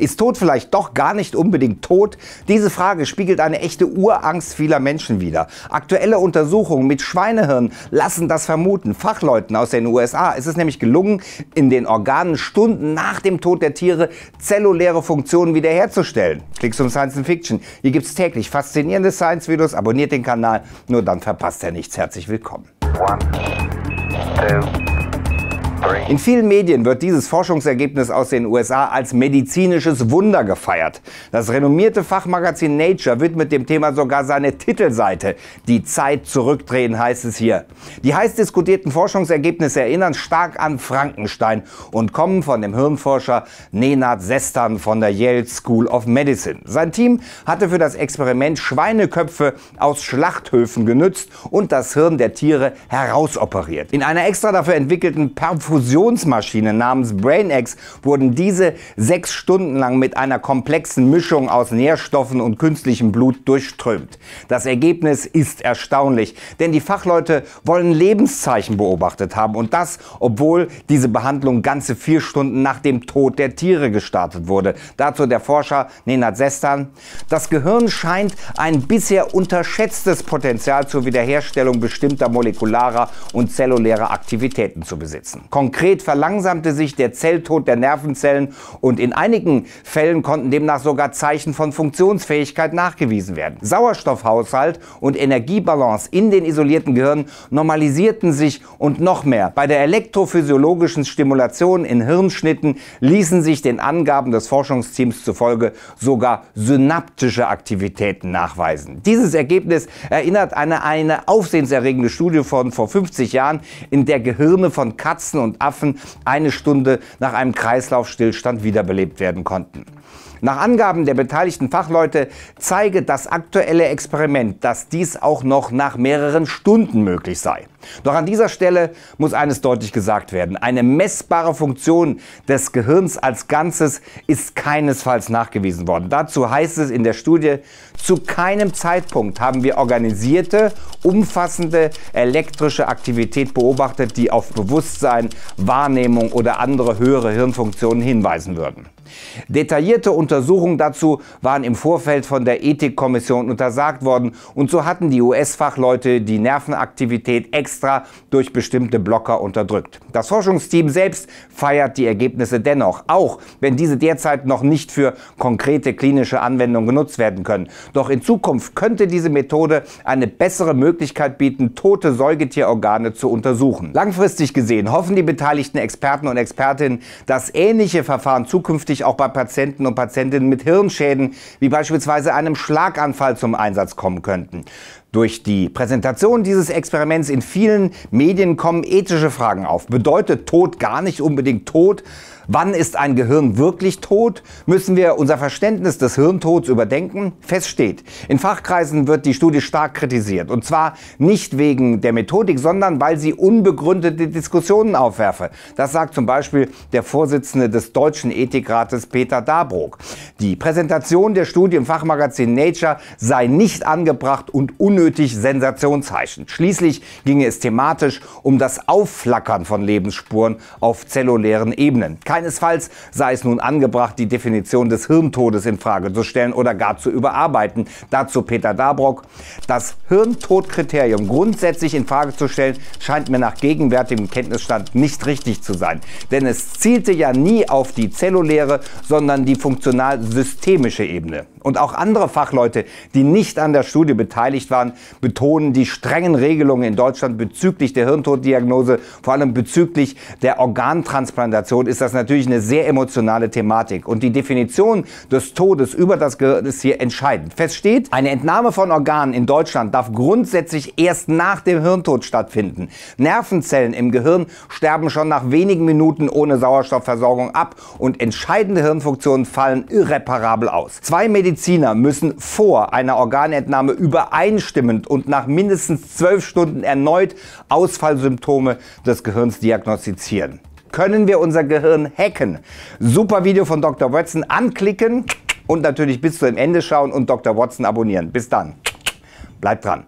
Ist Tod vielleicht doch gar nicht unbedingt tot? Diese Frage spiegelt eine echte Urangst vieler Menschen wider. Aktuelle Untersuchungen mit Schweinehirn lassen das vermuten. Fachleuten aus den USA ist es nämlich gelungen, in den Organen Stunden nach dem Tod der Tiere zelluläre Funktionen wiederherzustellen. Klicks um Science & Fiction. Hier gibt es täglich faszinierende Science-Videos. Abonniert den Kanal, nur dann verpasst ihr nichts. Herzlich willkommen. 1, 2, in vielen Medien wird dieses Forschungsergebnis aus den USA als medizinisches Wunder gefeiert. Das renommierte Fachmagazin Nature widmet dem Thema sogar seine Titelseite. Die Zeit zurückdrehen, heißt es hier. Die heiß diskutierten Forschungsergebnisse erinnern stark an Frankenstein und kommen von dem Hirnforscher Nenad Sestan von der Yale School of Medicine. Sein Team hatte für das Experiment Schweineköpfe aus Schlachthöfen genützt und das Hirn der Tiere herausoperiert. In einer extra dafür entwickelten Perfusionsmaschine namens BrainEx wurden diese 6 Stunden lang mit einer komplexen Mischung aus Nährstoffen und künstlichem Blut durchströmt. Das Ergebnis ist erstaunlich, denn die Fachleute wollen Lebenszeichen beobachtet haben und das, obwohl diese Behandlung ganze 4 Stunden nach dem Tod der Tiere gestartet wurde. Dazu der Forscher Nenad Sestan: Das Gehirn scheint ein bisher unterschätztes Potenzial zur Wiederherstellung bestimmter molekularer und zellulärer Aktivitäten zu besitzen. Konkret verlangsamte sich der Zelltod der Nervenzellen und in einigen Fällen konnten demnach sogar Zeichen von Funktionsfähigkeit nachgewiesen werden. Sauerstoffhaushalt und Energiebalance in den isolierten Gehirnen normalisierten sich und noch mehr. Bei der elektrophysiologischen Stimulation in Hirnschnitten ließen sich den Angaben des Forschungsteams zufolge sogar synaptische Aktivitäten nachweisen. Dieses Ergebnis erinnert an eine aufsehenserregende Studie von vor 50 Jahren, in der Gehirne von Katzen und Affen 1 Stunde nach einem Kreislaufstillstand wiederbelebt werden konnten. Nach Angaben der beteiligten Fachleute zeige das aktuelle Experiment, dass dies auch noch nach mehreren Stunden möglich sei. Doch an dieser Stelle muss eines deutlich gesagt werden: Eine messbare Funktion des Gehirns als Ganzes ist keinesfalls nachgewiesen worden. Dazu heißt es in der Studie: Zu keinem Zeitpunkt haben wir organisierte, umfassende elektrische Aktivität beobachtet, die auf Bewusstsein, Wahrnehmung oder andere höhere Hirnfunktionen hinweisen würden. Detaillierte Untersuchungen dazu waren im Vorfeld von der Ethikkommission untersagt worden und so hatten die US-Fachleute die Nervenaktivität extra durch bestimmte Blocker unterdrückt. Das Forschungsteam selbst feiert die Ergebnisse dennoch, auch wenn diese derzeit noch nicht für konkrete klinische Anwendungen genutzt werden können. Doch in Zukunft könnte diese Methode eine bessere Möglichkeit bieten, tote Säugetierorgane zu untersuchen. Langfristig gesehen hoffen die beteiligten Experten und Expertinnen, dass ähnliche Verfahren zukünftig auch bei Patienten und Patientinnen mit Hirnschäden wie beispielsweise einem Schlaganfall zum Einsatz kommen könnten. Durch die Präsentation dieses Experiments in vielen Medien kommen ethische Fragen auf. Bedeutet Tod gar nicht unbedingt Tod? Wann ist ein Gehirn wirklich tot? Müssen wir unser Verständnis des Hirntods überdenken? Fest steht, in Fachkreisen wird die Studie stark kritisiert. Und zwar nicht wegen der Methodik, sondern weil sie unbegründete Diskussionen aufwerfe. Das sagt zum Beispiel der Vorsitzende des Deutschen Ethikrates Peter Dabrock. Die Präsentation der Studie im Fachmagazin Nature sei nicht angebracht und unnötig sensationsheischend. Schließlich ginge es thematisch um das Aufflackern von Lebensspuren auf zellulären Ebenen. Keinesfalls sei es nun angebracht, die Definition des Hirntodes in Frage zu stellen oder gar zu überarbeiten. Dazu Peter Dabrock: Das Hirntodkriterium grundsätzlich in Frage zu stellen, scheint mir nach gegenwärtigem Kenntnisstand nicht richtig zu sein. Denn es zielte ja nie auf die zelluläre, sondern die funktional-systemische Ebene. Und auch andere Fachleute, die nicht an der Studie beteiligt waren, betonen die strengen Regelungen in Deutschland bezüglich der Hirntoddiagnose, vor allem bezüglich der Organtransplantation, ist das natürlich eine sehr emotionale Thematik. Und die Definition des Todes über das Gehirn ist hier entscheidend. Fest steht, eine Entnahme von Organen in Deutschland darf grundsätzlich erst nach dem Hirntod stattfinden. Nervenzellen im Gehirn sterben schon nach wenigen Minuten ohne Sauerstoffversorgung ab und entscheidende Hirnfunktionen fallen irreparabel aus. Zwei Mediziner müssen vor einer Organentnahme übereinstimmend und nach mindestens 12 Stunden erneut Ausfallsymptome des Gehirns diagnostizieren. Können wir unser Gehirn hacken? Super Video von Dr. Watson anklicken und natürlich bis zum Ende schauen und Dr. Watson abonnieren. Bis dann. Bleibt dran.